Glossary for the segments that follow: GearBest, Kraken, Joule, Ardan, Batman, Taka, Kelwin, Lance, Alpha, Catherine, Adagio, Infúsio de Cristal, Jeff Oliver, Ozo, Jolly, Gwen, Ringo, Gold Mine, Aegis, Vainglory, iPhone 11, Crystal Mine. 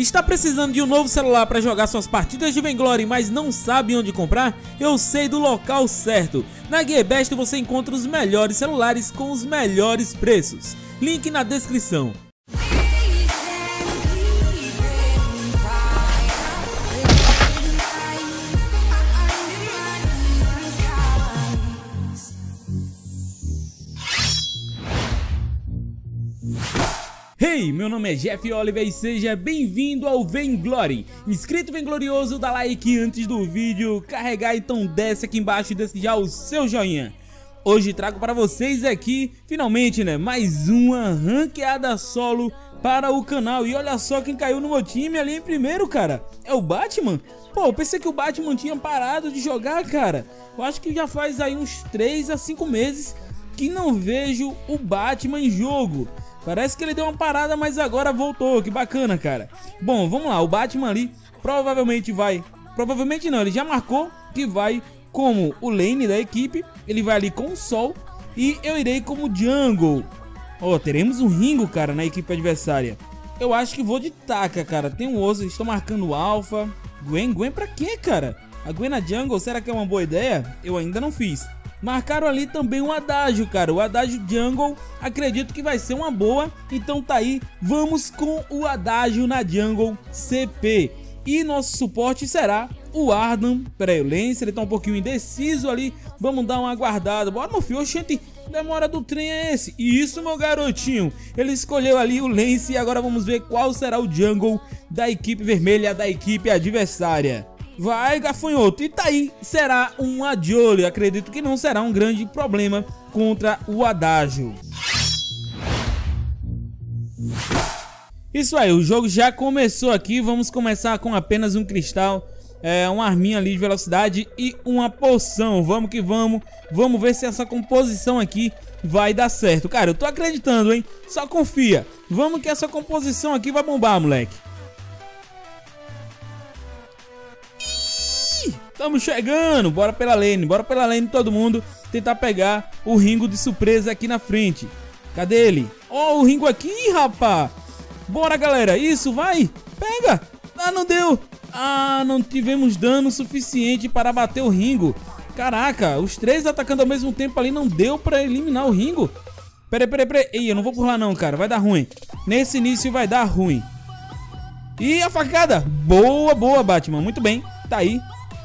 Está precisando de um novo celular para jogar suas partidas de Vainglory, mas não sabe onde comprar? Eu sei do local certo. Na GearBest você encontra os melhores celulares com os melhores preços. Link na descrição. Hey, meu nome é Jeff Oliver e seja bem-vindo ao Vainglory. Inscrito Vainglorioso, dá like antes do vídeo carregar, então desce aqui embaixo e desce já o seu joinha. Hoje trago para vocês aqui, finalmente, né, mais uma ranqueada solo para o canal. E olha só quem caiu no meu time ali em primeiro, cara. É o Batman? Pô, eu pensei que o Batman tinha parado de jogar, cara. Eu acho que já faz aí uns 3 a 5 meses que não vejo o Batman em jogo. Parece que ele deu uma parada, mas agora voltou, que bacana, cara. Bom, vamos lá, o Batman ali provavelmente vai... Provavelmente não, ele já marcou que vai como o lane da equipe. Ele vai ali com o Sol e eu irei como Jungle. Ó, teremos um Ringo, cara, na equipe adversária. Eu acho que vou de Taka, cara. Tem um Ozo, estou marcando o Alpha. Gwen pra quê, cara? A Gwen na Jungle, será que é uma boa ideia? Eu ainda não fiz. Marcaram ali também o Adagio, cara. O Adagio Jungle, acredito que vai ser uma boa. Então tá aí, vamos com o Adagio na Jungle CP. E nosso suporte será o Ardan. Pera aí, o Lance, ele tá um pouquinho indeciso ali. Vamos dar uma aguardada. Bora, meu filho, oxente, demora do trem é esse? E isso, meu garotinho. Ele escolheu ali o Lance e agora vamos ver qual será o Jungle da equipe vermelha, da equipe adversária. Vai, gafanhoto, e tá aí, será uma Jolly, acredito que não será um grande problema contra o Adagio. Isso aí, o jogo já começou aqui, vamos começar com apenas um cristal, uma arminha ali de velocidade e uma poção, vamos que vamos, vamos ver se essa composição aqui vai dar certo. Cara, eu tô acreditando, hein, só confia, vamos que essa composição aqui vai bombar, moleque. Estamos chegando, bora pela lane todo mundo, tentar pegar o Ringo de surpresa aqui na frente. Cadê ele? Ó, o Ringo aqui, rapá. Bora, galera, isso, vai, pega. Ah, não deu. Ah, não tivemos dano suficiente para bater o Ringo. Caraca, os três atacando ao mesmo tempo ali, não deu para eliminar o Ringo. Peraí, ei, eu não vou por lá não, cara, vai dar ruim. Nesse início vai dar ruim. E a facada, boa, Batman, muito bem, tá aí.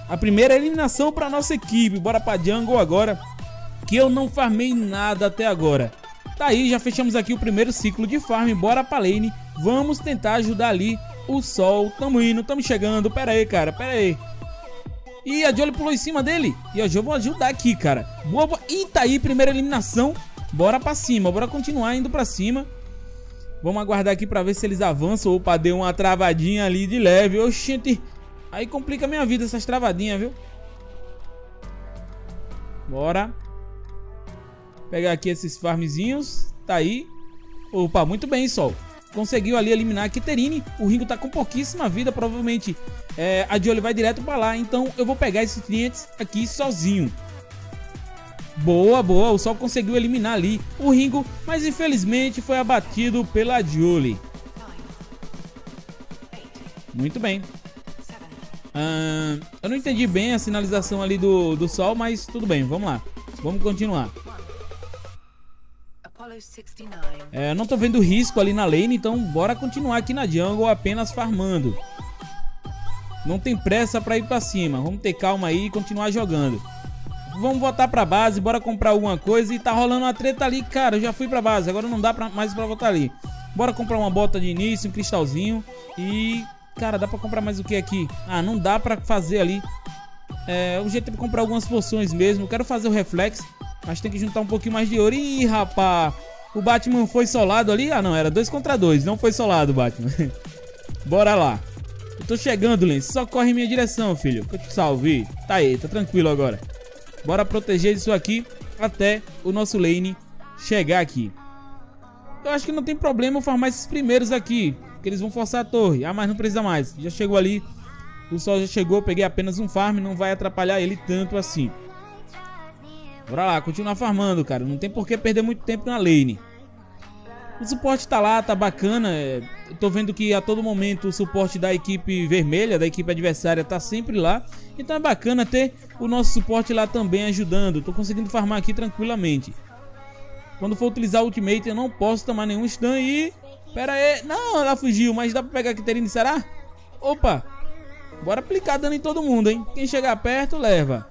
A primeira eliminação para nossa equipe. Bora para Jungle agora, que eu não farmei nada até agora. Tá aí, já fechamos aqui o primeiro ciclo de farm. Bora para lane. Vamos tentar ajudar ali o Sol. Tamo indo, tamo chegando. Pera aí, cara, pera aí. Ih, a Jolly pulou em cima dele. E eu já vou ajudar aqui, cara. Boa. E tá aí, primeira eliminação. Bora para cima, bora continuar indo para cima. Vamos aguardar aqui para ver se eles avançam. Opa, deu uma travadinha ali de leve. Oxente. Aí complica a minha vida essas travadinhas, viu? Bora. Pegar aqui esses farmzinhos. Tá aí. Opa, muito bem, Sol. Conseguiu ali eliminar a Catherine. O Ringo tá com pouquíssima vida. Provavelmente a Jolly vai direto pra lá. Então eu vou pegar esses clientes aqui sozinho. Boa. O Sol conseguiu eliminar ali o Ringo. Mas infelizmente foi abatido pela Jolly. Muito bem. Eu não entendi bem a sinalização ali do Sol, mas tudo bem, vamos lá. Vamos continuar. Eu não tô vendo risco ali na lane, então bora continuar aqui na jungle apenas farmando. Não tem pressa pra ir pra cima, vamos ter calma aí e continuar jogando. Vamos voltar pra base, bora comprar alguma coisa e tá rolando uma treta ali, cara, eu já fui pra base, agora não dá mais pra voltar ali. Bora comprar uma bota de início, um cristalzinho e... Cara, dá pra comprar mais o que aqui? Ah, não dá pra fazer ali. O jeito é comprar algumas poções mesmo. Eu quero fazer o reflexo, mas tem que juntar um pouquinho mais de ouro. Ih, rapá, o Batman foi solado ali? Ah, não, era 2 contra 2. Não foi solado, Batman. Bora lá. Eu tô chegando, Lance. Só corre em minha direção, filho, que eu te salve. Tá aí, tá tranquilo agora. Bora proteger isso aqui até o nosso lane chegar aqui. Eu acho que não tem problema farmar esses primeiros aqui, que eles vão forçar a torre. Ah, mas não precisa mais. Já chegou ali. O Sol já chegou. Peguei apenas um farm. Não vai atrapalhar ele tanto assim. Bora lá. Continuar farmando, cara. Não tem por que perder muito tempo na lane. O suporte tá lá, tá bacana. Tô vendo que a todo momento o suporte da equipe vermelha, da equipe adversária, tá sempre lá. Então é bacana ter o nosso suporte lá também ajudando. Tô conseguindo farmar aqui tranquilamente. Quando for utilizar o ultimate eu não posso tomar nenhum stun e... Pera aí, não, ela fugiu, mas dá pra pegar a Catherine, será? Opa, bora aplicar dano em todo mundo, hein? Quem chegar perto leva.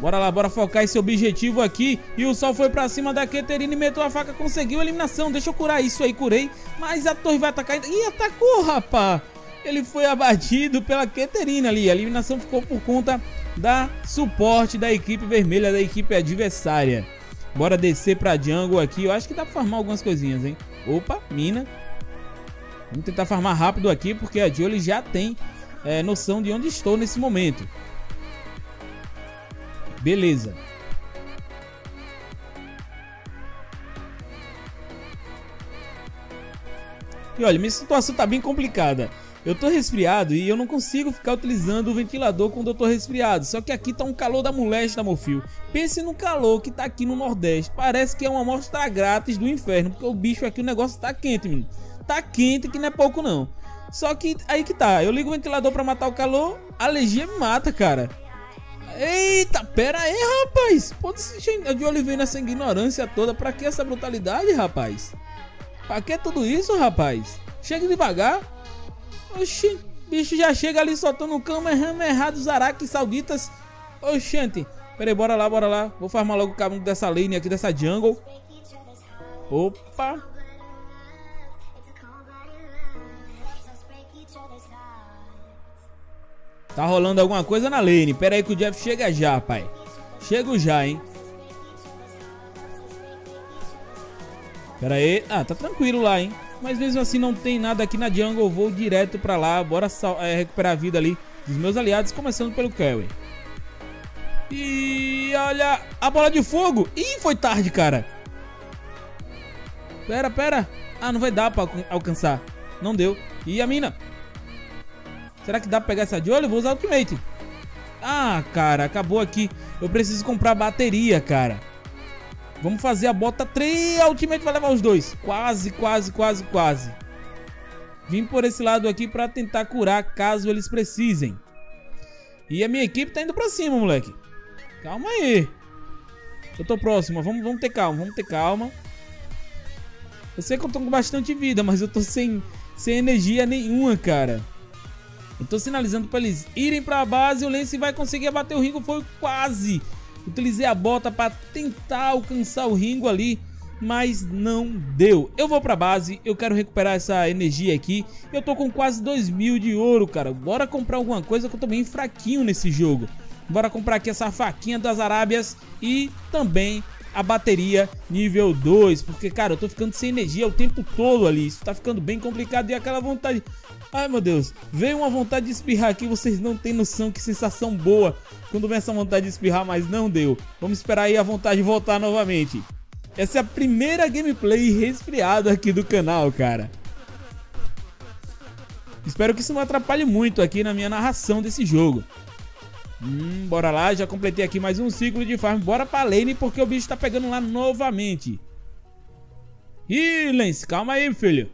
Bora lá, bora focar esse objetivo aqui. E o sol foi pra cima da Catherine, meteu a faca, conseguiu a eliminação. Deixa eu curar isso aí, curei. Mas a torre vai atacar ainda. Ih, atacou, rapá. Ele foi abatido pela Catherine ali. A eliminação ficou por conta da suporte da equipe vermelha, da equipe adversária. Bora descer pra jungle aqui. Eu acho que dá pra farmar algumas coisinhas, hein? Opa, mina. Vamos tentar farmar rápido aqui, porque a Jolly já tem noção de onde estou nesse momento. Beleza. E olha, minha situação tá bem complicada. Eu tô resfriado e eu não consigo ficar utilizando o ventilador quando eu tô resfriado. Só que aqui tá um calor da molesta, meu filho. Pense no calor que tá aqui no Nordeste. Parece que é uma amostra grátis do inferno, porque o bicho aqui, o negócio tá quente, menino. Tá quente que não é pouco, não. Só que aí que tá, eu ligo o ventilador pra matar o calor, a alergia me mata, cara. Eita, pera aí, rapaz. Pode se de olho vendo essa ignorância toda. Pra que essa brutalidade, rapaz? Pra que tudo isso, rapaz? Chega devagar. Oxi, bicho já chega ali soltando o cama errado, os araques sauditas. Oxente. Pera aí, bora lá, bora lá. Vou farmar logo o caminho dessa lane aqui, dessa jungle. Opa. Tá rolando alguma coisa na lane. Pera aí que o Jeff chega já, pai. Chego já, hein. Pera aí. Ah, tá tranquilo lá, hein. Mas mesmo assim não tem nada aqui na jungle. Eu vou direto pra lá. Bora recuperar a vida ali dos meus aliados. Começando pelo Kelwin. E olha a bola de fogo. Ih, foi tarde, cara. Pera, pera. Ah, não vai dar pra alcançar. Não deu. E a mina... Será que dá pra pegar essa de olho? Vou usar o ultimate. Ah, cara, acabou aqui. Eu preciso comprar bateria, cara. Vamos fazer a bota 3. A ultimate vai levar os dois. Quase, quase, quase, quase. Vim por esse lado aqui pra tentar curar, caso eles precisem. E a minha equipe tá indo pra cima, moleque. Calma aí. Eu tô próximo, vamos ter calma, vamos ter calma. Eu sei que eu tô com bastante vida, mas eu tô sem energia nenhuma, cara. Eu tô sinalizando pra eles irem pra base. O Lance vai conseguir abater o Ringo. Foi quase. Utilizei a bota pra tentar alcançar o Ringo ali, mas não deu. Eu vou pra base. Eu quero recuperar essa energia aqui. Eu tô com quase 2.000 de ouro, cara. Bora comprar alguma coisa, que eu tô bem fraquinho nesse jogo. Bora comprar aqui essa faquinha das Arábias e também a bateria nível 2. Porque, cara, eu tô ficando sem energia o tempo todo ali. Isso tá ficando bem complicado. E aquela vontade... Ai, meu Deus, veio uma vontade de espirrar aqui. Vocês não tem noção que sensação boa quando vem essa vontade de espirrar, mas não deu. Vamos esperar aí a vontade voltar novamente. Essa é a primeira gameplay resfriada aqui do canal, cara. Espero que isso não atrapalhe muito aqui na minha narração desse jogo. Bora lá, já completei aqui mais um ciclo de farm. Bora pra lane, porque o bicho tá pegando lá novamente. Ih, Lance, calma aí, filho.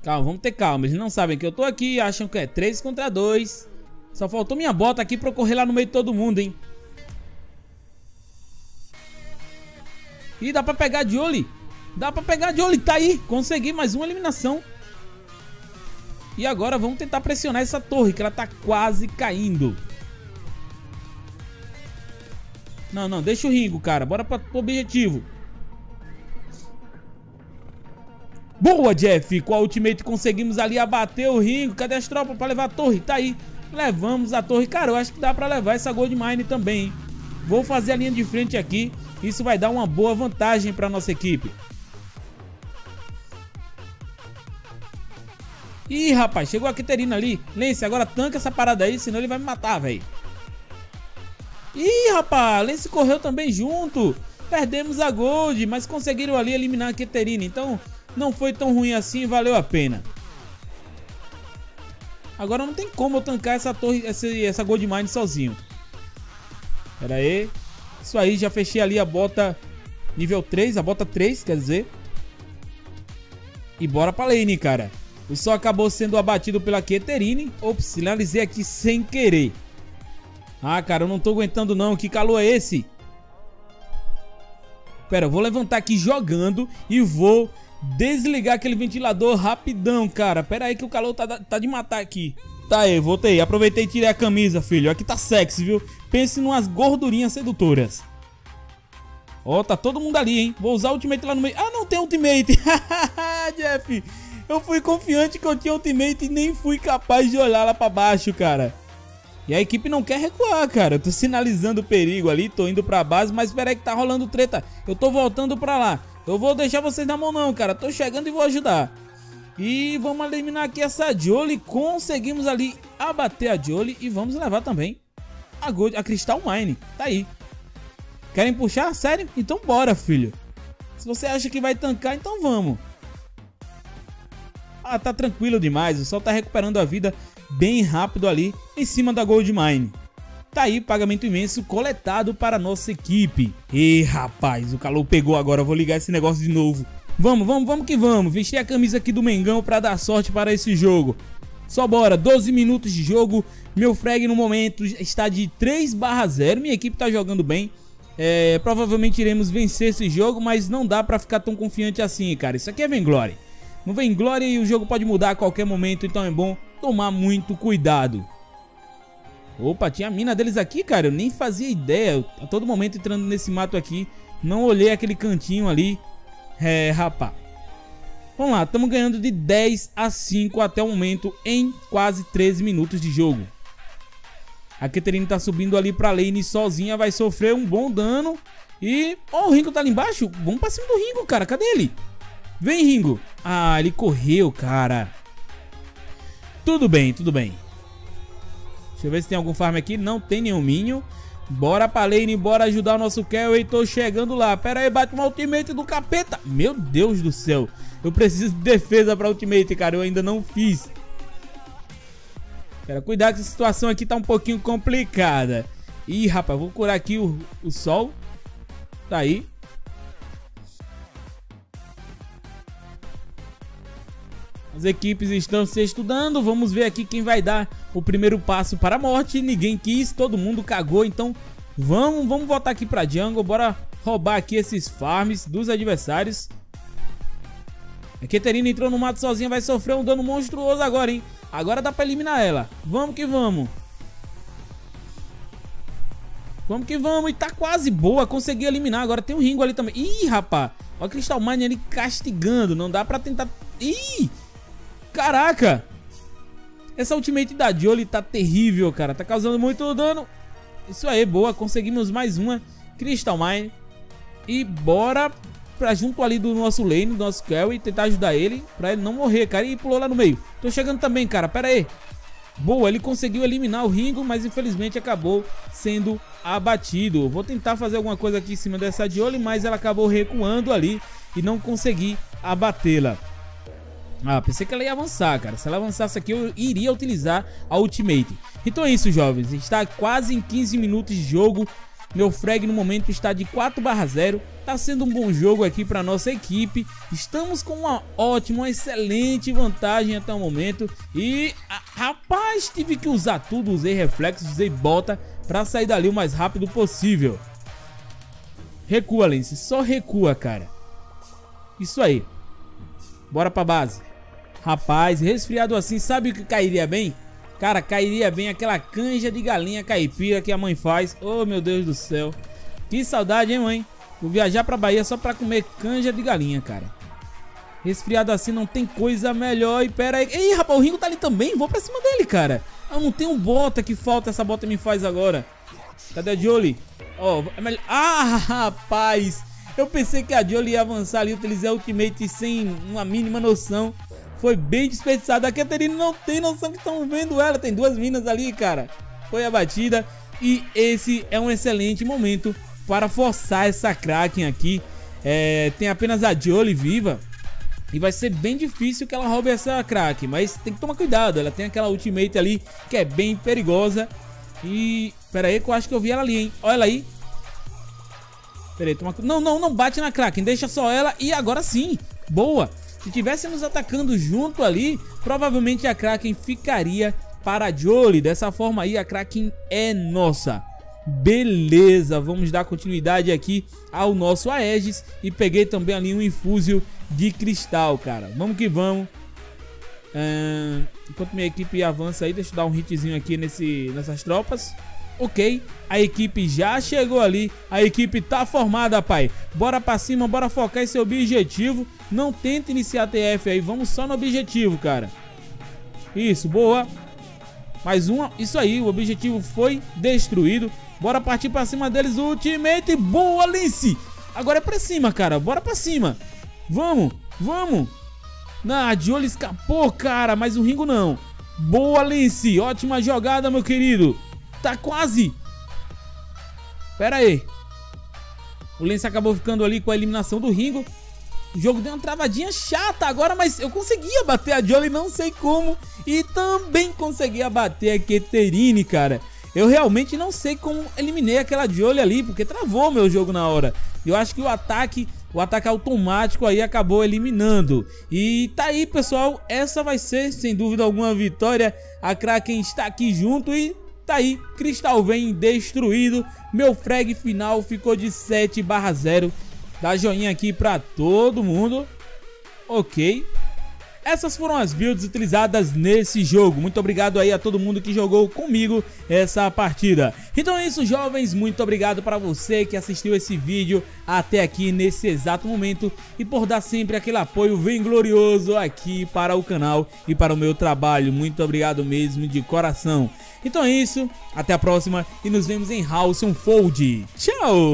Calma, vamos ter calma. Eles não sabem que eu tô aqui, acham que é 3 contra 2. Só faltou minha bota aqui pra eu correr lá no meio de todo mundo, hein. Ih, dá pra pegar de olho. Dá pra pegar de olho, tá aí. Consegui mais uma eliminação. E agora vamos tentar pressionar essa torre, que ela tá quase caindo. Não, não, deixa o Ringo, cara. Bora pro objetivo. Boa, Jeff, com a ultimate conseguimos ali abater o Ringo. Cadê as tropas pra levar a torre? Tá aí, levamos a torre. Cara, eu acho que dá pra levar essa Gold Mine também, hein? Vou fazer a linha de frente aqui. Isso vai dar uma boa vantagem pra nossa equipe. Ih, rapaz, chegou a Catherine ali. Lance, agora tanca essa parada aí, senão ele vai me matar, velho. Ih, rapaz, Lance correu também junto. Perdemos a Gold, mas conseguiram ali eliminar a Catherine. Então... não foi tão ruim assim, valeu a pena. Agora não tem como eu tancar essa torre, essa Gold Mine sozinho. Pera aí. Isso aí, já fechei ali a bota nível 3, a bota 3, quer dizer. E bora pra lane, cara. O Sol acabou sendo abatido pela Catherine. Ops, finalizei aqui sem querer. Ah, cara, eu não tô aguentando não. Que calor é esse? Pera, eu vou levantar aqui jogando e vou desligar aquele ventilador rapidão, cara. Pera aí que o calor tá de matar aqui. Tá aí, voltei. Aproveitei e tirei a camisa, filho. Aqui tá sexy, viu? Pense numas gordurinhas sedutoras. Ó, tá todo mundo ali, hein? Vou usar o ultimate lá no meio. Ah, não tem ultimate. Jeff, eu fui confiante que eu tinha ultimate e nem fui capaz de olhar lá pra baixo, cara. E a equipe não quer recuar, cara. Eu tô sinalizando o perigo ali, tô indo pra base. Mas peraí que tá rolando treta. Eu tô voltando pra lá. Eu vou deixar vocês na mão não, cara. Tô chegando e vou ajudar. E vamos eliminar aqui essa Joule. Conseguimos ali abater a Joule. E vamos levar também a Gold, a Crystal Mine. Tá aí. Querem puxar? Sério? Então bora, filho. Se você acha que vai tancar, então vamos. Ah, tá tranquilo demais. O Sol tá recuperando a vida bem rápido ali em cima da Gold Mine. Tá aí, pagamento imenso coletado para nossa equipe. E rapaz, o calor pegou agora. Eu vou ligar esse negócio de novo. Vamos, vamos, vamos que vamos. Vesti a camisa aqui do Mengão para dar sorte para esse jogo. Só bora, 12 minutos de jogo. Meu frag no momento está de 3/0. Minha equipe tá jogando bem. É, provavelmente iremos vencer esse jogo, mas não dá pra ficar tão confiante assim, cara. Isso aqui é Vainglory. No Vainglory o jogo pode mudar a qualquer momento, então é bom tomar muito cuidado. Opa, tinha a mina deles aqui, cara. Eu nem fazia ideia. Eu, a todo momento entrando nesse mato aqui, não olhei aquele cantinho ali. É, rapá. Vamos lá, estamos ganhando de 10-5 até o momento em quase 13 minutos de jogo. A Catherine tá subindo ali pra lane sozinha, vai sofrer um bom dano. E... ó, o Ringo tá ali embaixo. Vamos pra cima do Ringo, cara. Cadê ele? Vem, Ringo. Ah, ele correu, cara. Tudo bem, tudo bem. Deixa eu ver se tem algum farm aqui. Não tem nenhum minho. Bora pra lane, bora ajudar o nosso Kelwin. Tô chegando lá. Pera aí, bate uma ultimate do capeta. Meu Deus do céu. Eu preciso de defesa pra ultimate, cara. Eu ainda não fiz. Cara, cuidado que essa situação aqui tá um pouquinho complicada. Ih, rapaz, vou curar aqui o Sol. Tá aí. As equipes estão se estudando. Vamos ver aqui quem vai dar o primeiro passo para a morte. Ninguém quis, todo mundo cagou. Então vamos voltar aqui pra jungle. Bora roubar aqui esses farms dos adversários. A Catherine entrou no mato sozinha, vai sofrer um dano monstruoso agora, hein? Agora dá pra eliminar ela. Vamos que vamos. Vamos que vamos. E tá quase boa. Consegui eliminar. Agora tem um Ringo ali também. Ih, rapá. Olha a Crystal Mine ali castigando. Não dá pra tentar... Ih! Caraca! Essa ultimate da Joule tá terrível, cara. Tá causando muito dano. Isso aí, boa. Conseguimos mais uma Crystal Mine. E bora... pra junto ali do nosso lane, do nosso Kelly, e tentar ajudar ele, pra ele não morrer, cara. E pulou lá no meio, tô chegando também, cara. Pera aí, boa, ele conseguiu eliminar o Ringo, mas infelizmente acabou sendo abatido. Vou tentar fazer alguma coisa aqui em cima dessa Joule, mas ela acabou recuando ali e não consegui abatê-la. Ah, pensei que ela ia avançar, cara. Se ela avançasse aqui, eu iria utilizar a ultimate. Então é isso, jovens, está quase em 15 minutos de jogo. Meu frag no momento está de 4/0. Tá sendo um bom jogo aqui para nossa equipe. Estamos com uma ótima, uma excelente vantagem até o momento. E, rapaz, tive que usar tudo. Usei reflexo, usei bota para sair dali o mais rápido possível. Recua, Lance. Só recua, cara. Isso aí. Bora para base. Rapaz, resfriado assim, sabe o que cairia bem? Cara, cairia bem aquela canja de galinha caipira que a mãe faz. Oh, meu Deus do céu. Que saudade, hein, mãe? Vou viajar pra Bahia só pra comer canja de galinha, cara. Resfriado assim não tem coisa melhor. E pera aí. Ei, rapaz, o Ringo tá ali também. Vou pra cima dele, cara. Ah, não tem um bota que falta. Essa bota me faz agora. Cadê a Joule? Ó, é melhor... Ah, rapaz. Eu pensei que a Joule ia avançar ali, utilizar ultimate sem uma mínima noção. Foi bem desperdiçado. A Catherine não tem noção que estão vendo ela. Tem duas minas ali, cara. Foi abatida. E esse é um excelente momento para forçar essa Kraken aqui. É, tem apenas a Joule viva. E vai ser bem difícil que ela roube essa Kraken. Mas tem que tomar cuidado. Ela tem aquela ultimate ali que é bem perigosa. E... pera aí que eu acho que eu vi ela ali, hein. Olha ela aí. Peraí, toma... Não, não, não bate na Kraken. Deixa só ela e agora sim. Boa. Se tivéssemos atacando junto ali, provavelmente a Kraken ficaria para a Jolly. Dessa forma aí, a Kraken é nossa. Beleza, vamos dar continuidade aqui ao nosso Aegis. E peguei também ali um Infúsio de Cristal, cara. Vamos que vamos. Enquanto minha equipe avança aí, deixa eu dar um hitzinho aqui nessas tropas. Ok, a equipe já chegou ali. A equipe tá formada, pai. Bora pra cima, bora focar esse objetivo. Não tenta iniciar a TF aí, vamos só no objetivo, cara. Isso, boa. Mais uma, isso aí, o objetivo foi destruído. Bora partir pra cima deles, ultimate. Boa, Lance. Agora é pra cima, cara, bora pra cima. Vamos, vamos. Na, a Jolly escapou, cara, mas o Ringo não. Boa, Lance, ótima jogada, meu querido. Tá quase. Pera aí. O Lance acabou ficando ali com a eliminação do Ringo. O jogo deu uma travadinha chata agora, mas eu conseguia bater a Jolly, não sei como. E também conseguia bater a Catherine, cara. Eu realmente não sei como eliminei aquela Jolly ali, porque travou meu jogo na hora. Eu acho que o ataque automático aí acabou eliminando. E tá aí, pessoal. Essa vai ser, sem dúvida alguma, a vitória. A Kraken está aqui junto e... tá aí, Crystal vem destruído. Meu frag final ficou de 7/0. Dá joinha aqui pra todo mundo. Ok. Essas foram as builds utilizadas nesse jogo. Muito obrigado aí a todo mundo que jogou comigo essa partida. Então é isso, jovens. Muito obrigado para você que assistiu esse vídeo até aqui nesse exato momento e por dar sempre aquele apoio vainglorioso aqui para o canal e para o meu trabalho. Muito obrigado mesmo, de coração. Então é isso, até a próxima e nos vemos em House Unfold. Tchau!